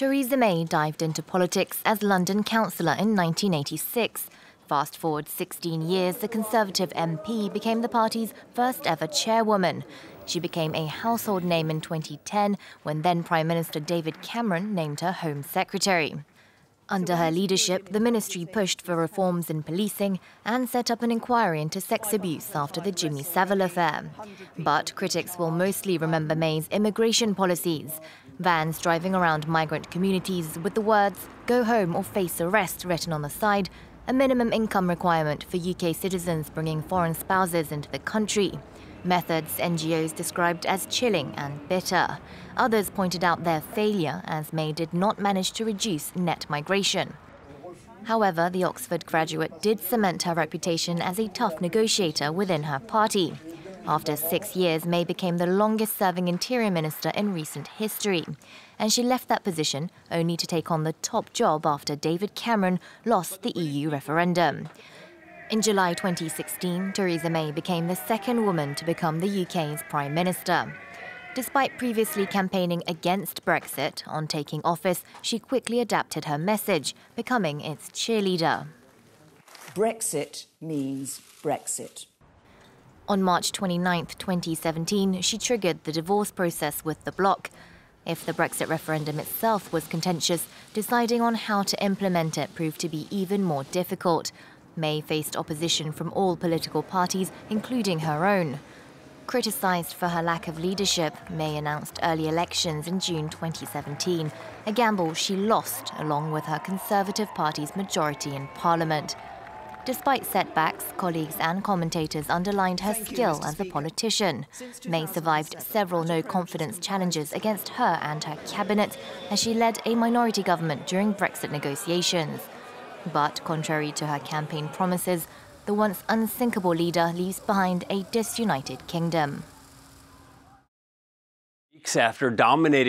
Theresa May dived into politics as London councillor in 1986. Fast forward 16 years, the Conservative MP became the party's first ever chairwoman. She became a household name in 2010 when then Prime Minister David Cameron named her Home Secretary. Under her leadership, the ministry pushed for reforms in policing and set up an inquiry into sex abuse after the Jimmy Savile affair. But critics will mostly remember May's immigration policies. Vans driving around migrant communities with the words, "Go home or face arrest" written on the side, a minimum income requirement for UK citizens bringing foreign spouses into the country. Methods NGOs described as chilling and bitter. Others pointed out their failure as May did not manage to reduce net migration. However, the Oxford graduate did cement her reputation as a tough negotiator within her party. After 6 years, May became the longest-serving Interior Minister in recent history. And she left that position only to take on the top job after David Cameron lost the EU referendum. In July 2016, Theresa May became the second woman to become the UK's Prime Minister. Despite previously campaigning against Brexit, on taking office, she quickly adapted her message, becoming its cheerleader. Brexit means Brexit. On March 29, 2017, she triggered the divorce process with the bloc. If the Brexit referendum itself was contentious, deciding on how to implement it proved to be even more difficult. May faced opposition from all political parties, including her own. Criticised for her lack of leadership, May announced early elections in June 2017, a gamble she lost along with her Conservative Party's majority in Parliament. Despite setbacks, colleagues and commentators underlined her skill as a politician. May survived several no-confidence challenges against her and her cabinet as she led a minority government during Brexit negotiations. But contrary to her campaign promises, the once unsinkable leader leaves behind a disunited kingdom. Weeks after dominating